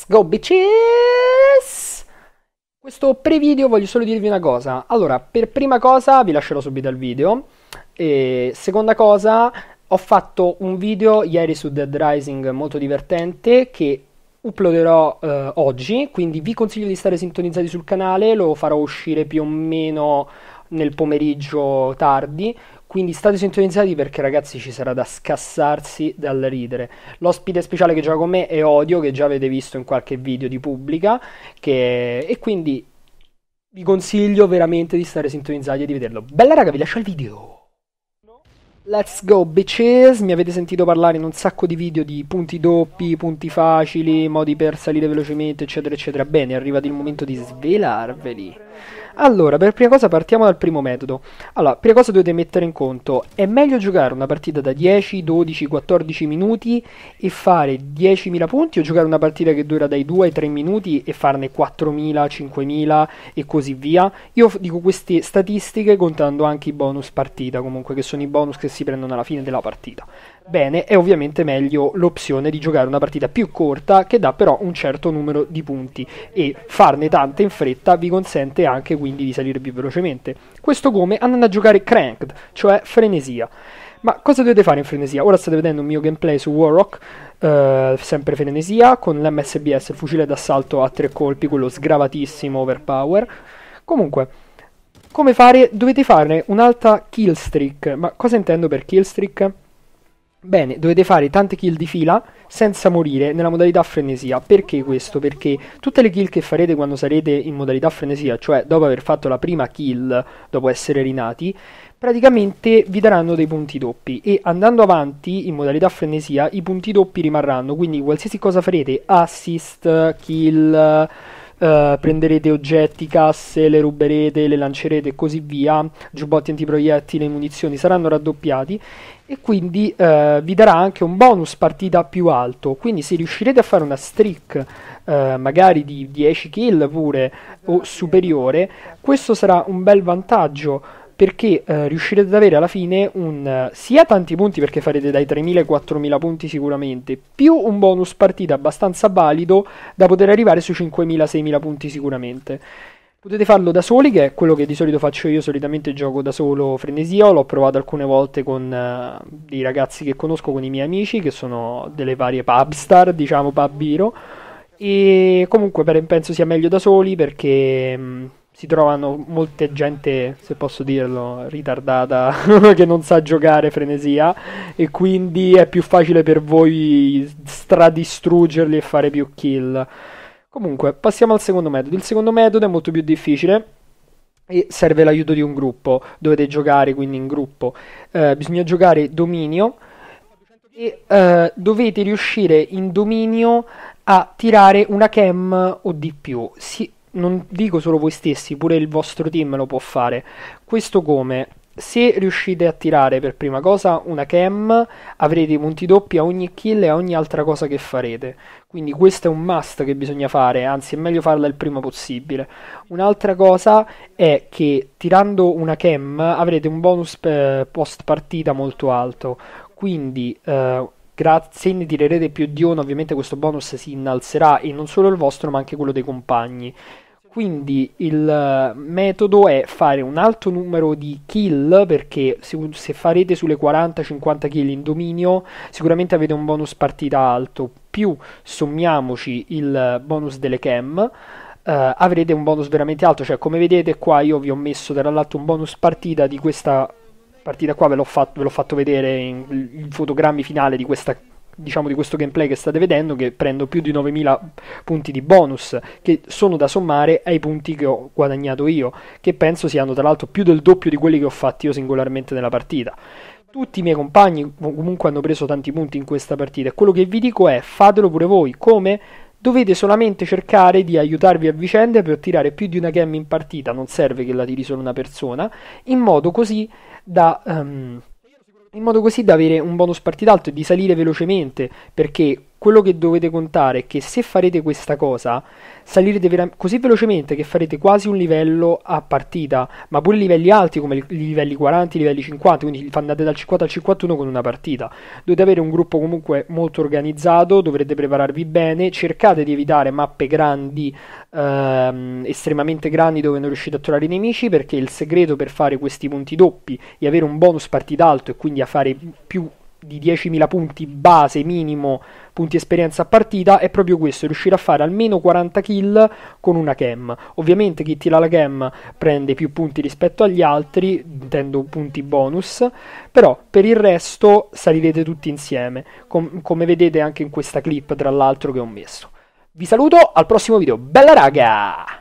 Let's go bitches! Questo pre-video voglio solo dirvi una cosa. Allora, per prima cosa vi lascerò subito il video. E seconda cosa, ho fatto un video ieri su Dead Rising molto divertente che uploaderò oggi, quindi vi consiglio di stare sintonizzati sul canale, lo farò uscire più o meno nel pomeriggio tardi, quindi state sintonizzati perché ragazzi ci sarà da scassarsi dal ridere. L'ospite speciale che gioca con me è Odio, che già avete visto in qualche video di pubblica, e quindi vi consiglio veramente di stare sintonizzati e di vederlo. Bella raga, vi lascio il video! Let's go bitches, mi avete sentito parlare in un sacco di video di punti doppi, punti facili, modi per salire velocemente, eccetera eccetera. Bene, è arrivato il momento di svelarveli. Allora, per prima cosa partiamo dal primo metodo. Allora, prima cosa dovete mettere in conto, è meglio giocare una partita da 10, 12, 14 minuti e fare 10.000 punti, o giocare una partita che dura dai 2 ai 3 minuti e farne 4.000, 5.000 e così via. Io dico queste statistiche contando anche i bonus partita, comunque, che sono i bonus che si prendono alla fine della partita. Bene, è ovviamente meglio l'opzione di giocare una partita più corta che dà però un certo numero di punti, e farne tante in fretta vi consente anche quindi di salire più velocemente. Questo come andando a giocare Cranked, cioè Frenesia. Ma cosa dovete fare in Frenesia? Ora state vedendo un mio gameplay su Warrock, sempre Frenesia, con l'MSBS, il fucile d'assalto a 3 colpi, quello sgravatissimo overpower. Comunque, come fare? Dovete fare un'alta kill streak. Ma cosa intendo per kill streak? Bene, dovete fare tante kill di fila senza morire nella modalità frenesia. Perché questo? Perché tutte le kill che farete quando sarete in modalità frenesia, cioè dopo aver fatto la prima kill, dopo essere rinati, praticamente vi daranno dei punti doppi, e andando avanti in modalità frenesia i punti doppi rimarranno. Quindi qualsiasi cosa farete, assist, kill, prenderete oggetti, casse, le ruberete, le lancerete e così via, giubbotti antiproiettili, munizioni, saranno raddoppiati, e quindi vi darà anche un bonus partita più alto. Quindi se riuscirete a fare una streak magari di 10 kill pure o superiore, questo sarà un bel vantaggio, perché riuscirete ad avere alla fine sia tanti punti, perché farete dai 3.000 ai 4.000 punti sicuramente, più un bonus partita abbastanza valido da poter arrivare sui 5.000-6.000 punti sicuramente. Potete farlo da soli, che è quello che di solito faccio io, solitamente gioco da solo Frenesia, l'ho provato alcune volte con dei ragazzi che conosco, con i miei amici, che sono delle varie pubstar, diciamo pubbiro, e comunque penso sia meglio da soli perché... si trovano molte gente, se posso dirlo, ritardata che non sa giocare Frenesia, e quindi è più facile per voi stradistruggerli e fare più kill. Comunque, passiamo al secondo metodo. Il secondo metodo è molto più difficile e serve l'aiuto di un gruppo. Dovete giocare quindi in gruppo. Bisogna giocare dominio e dovete riuscire in dominio a tirare una KEM o di più. Non dico solo voi stessi, pure il vostro team lo può fare. Questo come? Se riuscite a tirare per prima cosa una KEM, avrete i punti doppi a ogni kill e a ogni altra cosa che farete. Quindi questo è un must che bisogna fare, anzi è meglio farla il prima possibile. Un'altra cosa è che tirando una KEM avrete un bonus post partita molto alto. Quindi... se ne tirerete più di uno, ovviamente questo bonus si innalzerà, e non solo il vostro ma anche quello dei compagni. Quindi il metodo è fare un alto numero di kill, perché se farete sulle 40-50 kill in dominio sicuramente avete un bonus partita alto, più sommiamoci il bonus delle KEM. Avrete un bonus veramente alto, cioè come vedete qua io vi ho messo tra l'altro un bonus partita di questa partita qua, ve l'ho fatto vedere in fotogrammi finale di questa, diciamo, di questo gameplay che state vedendo, che prendo più di 9.000 punti di bonus che sono da sommare ai punti che ho guadagnato io, che penso siano tra l'altro più del doppio di quelli che ho fatti io singolarmente nella partita. Tutti i miei compagni comunque hanno preso tanti punti in questa partita, e quello che vi dico è fatelo pure voi. Come? Dovete solamente cercare di aiutarvi a vicenda per tirare più di una KEM in partita, non serve che la tiri solo una persona, in modo così da avere un bonus partita alto e di salire velocemente, perché quello che dovete contare è che se farete questa cosa salirete così velocemente che farete quasi un livello a partita, ma pure livelli alti come i livelli 40, i livelli 50, quindi andate dal 50 al 51 con una partita. Dovete avere un gruppo comunque molto organizzato, dovrete prepararvi bene, cercate di evitare mappe grandi, estremamente grandi dove non riuscite a trovare i nemici, perché il segreto per fare questi punti doppi e avere un bonus partita alto e quindi a fare più di 10.000 punti base minimo punti esperienza a partita è proprio questo, riuscire a fare almeno 40 kill con una KEM. Ovviamente chi tira la KEM prende più punti rispetto agli altri, intendo punti bonus, però per il resto salirete tutti insieme, come vedete anche in questa clip tra l'altro che ho messo. Vi saluto, al prossimo video, bella raga!